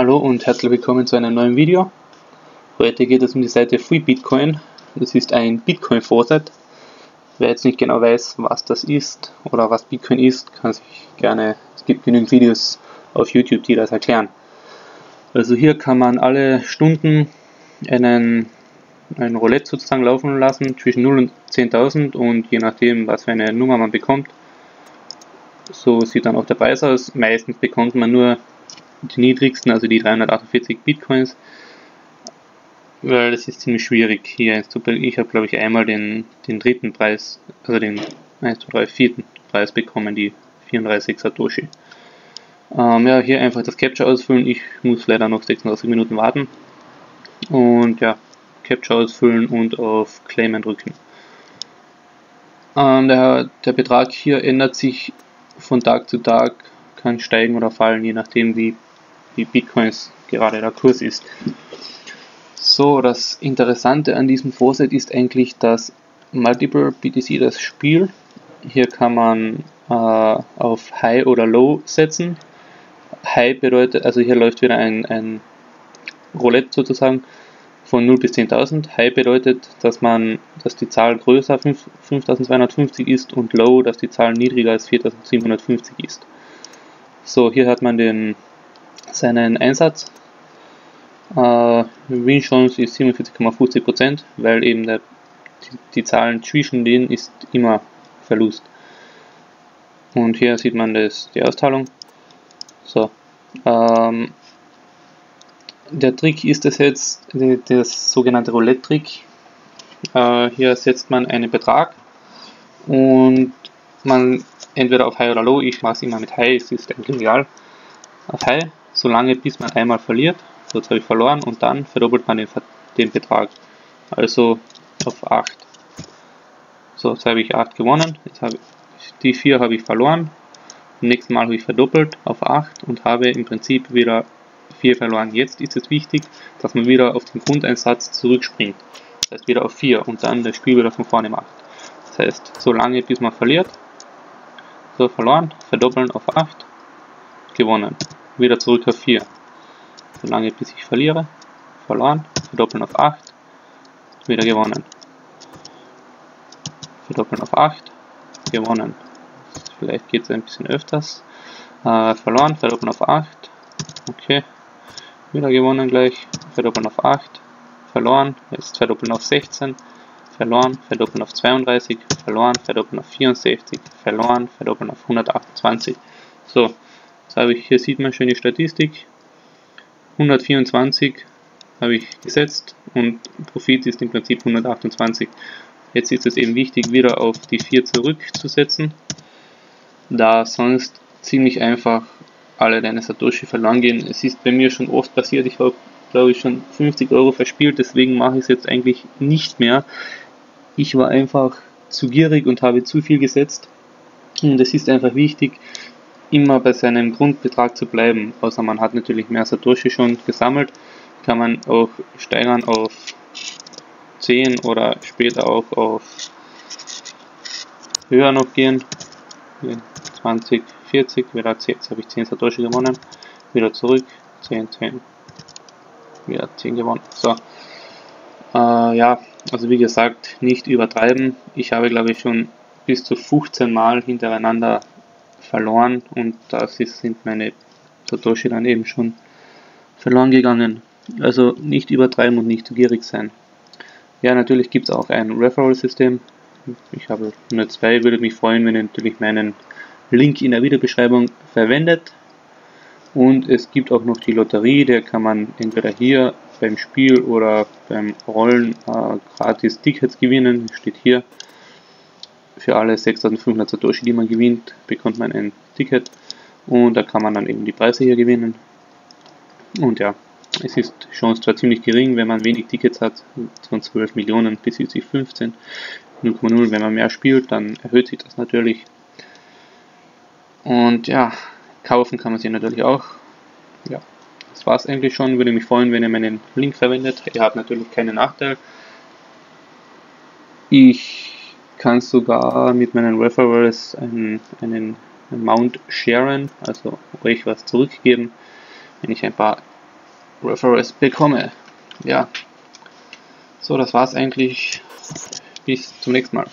Hallo und herzlich willkommen zu einem neuen Video. Heute geht es um die Seite Free Bitcoin. Das ist ein Bitcoin-Faucet. Wer jetzt nicht genau weiß, was das ist oder was Bitcoin ist, kann sich gerne, es gibt genügend Videos auf YouTube, die das erklären. Also hier kann man alle Stunden ein Roulette sozusagen laufen lassen, zwischen 0 und 10.000 und je nachdem, was für eine Nummer man bekommt. So sieht dann auch der Preis aus. Meistens bekommt man nur die niedrigsten, also die 348 Bitcoins, weil das ist ziemlich schwierig hier. Ich habe, glaube ich, einmal den dritten Preis, also den 1, 2, 3, 4. Preis bekommen, die 34 Satoshi. Ja, hier einfach das Captcha ausfüllen. Ich muss leider noch 36 Minuten warten. Und ja, Captcha ausfüllen und auf Claimen drücken. Der Betrag hier ändert sich von Tag zu Tag, kann steigen oder fallen, je nachdem wie Bitcoins gerade der Kurs ist. So, das Interessante an diesem Faucet ist eigentlich das Multiple BTC, das Spiel. Hier kann man auf High oder Low setzen. High bedeutet, also hier läuft wieder ein Roulette sozusagen von 0 bis 10.000. High bedeutet, dass die Zahl größer 5.250 ist und Low, dass die Zahl niedriger als 4.750 ist. So, hier hat man seinen Einsatz. Win-Chance ist 47,50%, weil eben die Zahlen zwischen denen ist immer Verlust. Und hier sieht man die Auszahlung. So, der Trick ist es jetzt, das sogenannte Roulette-Trick. Hier setzt man einen Betrag und man entweder auf High oder Low, ich mache es immer mit High, es ist eigentlich egal, auf High, solange bis man einmal verliert, so jetzt habe ich verloren und dann verdoppelt man den Betrag, also auf 8. So, jetzt habe ich 8 gewonnen, jetzt habe ich, die 4 habe ich verloren, beim nächsten Mal habe ich verdoppelt auf 8 und habe im Prinzip wieder 4 verloren. Jetzt ist es wichtig, dass man wieder auf den Grundeinsatz zurückspringt, das heißt wieder auf 4 und dann das Spiel wieder von vorne macht. Das heißt, solange bis man verliert, verloren, verdoppeln auf 8, gewonnen, wieder zurück auf 4, solange bis ich verliere, verloren, verdoppeln auf 8, wieder gewonnen, verdoppeln auf 8, gewonnen, vielleicht geht es ein bisschen öfters, verloren, verdoppeln auf 8, okay, wieder gewonnen gleich, verdoppeln auf 8, verloren, jetzt verdoppeln auf 16, verloren, verdoppeln auf 32, verloren, verdoppeln auf 64, verloren, verdoppeln auf 128. So, jetzt habe ich, hier sieht man schöne Statistik, 124 habe ich gesetzt und Profit ist im Prinzip 128. Jetzt ist es eben wichtig, wieder auf die 4 zurückzusetzen, da sonst ziemlich einfach alle deine Satoshi verloren gehen. Es ist bei mir schon oft passiert, ich habe, glaube ich, schon 50 Euro verspielt, deswegen mache ich es jetzt eigentlich nicht mehr. Ich war einfach zu gierig und habe zu viel gesetzt und es ist einfach wichtig, immer bei seinem Grundbetrag zu bleiben, außer man hat natürlich mehr Satoshi schon gesammelt, kann man auch steigern auf 10 oder später auch auf höher noch gehen, 20, 40, wieder 10, jetzt habe ich 10 Satoshi gewonnen, wieder zurück, 10, 10, wieder 10 gewonnen, so, ja. Also wie gesagt, nicht übertreiben. Ich habe, glaube ich, schon bis zu 15 Mal hintereinander verloren und das sind meine Satoshi dann eben schon verloren gegangen. Also nicht übertreiben und nicht zu gierig sein. Ja, natürlich gibt es auch ein Referral-System. Ich habe nur 2, würde mich freuen, wenn ihr natürlich meinen Link in der Videobeschreibung verwendet. Und es gibt auch noch die Lotterie, der kann man entweder hier beim Spiel oder beim Rollen gratis Tickets gewinnen, steht hier. Für alle 6.500 Satoshi, die man gewinnt, bekommt man ein Ticket und da kann man dann eben die Preise hier gewinnen. Und ja, es ist schon zwar ziemlich gering, wenn man wenig Tickets hat, von 12 Millionen bis 15, 0,0, wenn man mehr spielt, dann erhöht sich das natürlich. Und ja, kaufen kann man sie natürlich auch. Ja, das war es eigentlich schon. Würde mich freuen, wenn ihr meinen Link verwendet. Ihr habt natürlich keinen Nachteil. Ich kann sogar mit meinen Referrals einen Amount sharen, also euch was zurückgeben. Wenn ich ein paar Referrals bekomme. Ja, so, das war's eigentlich. Bis zum nächsten Mal.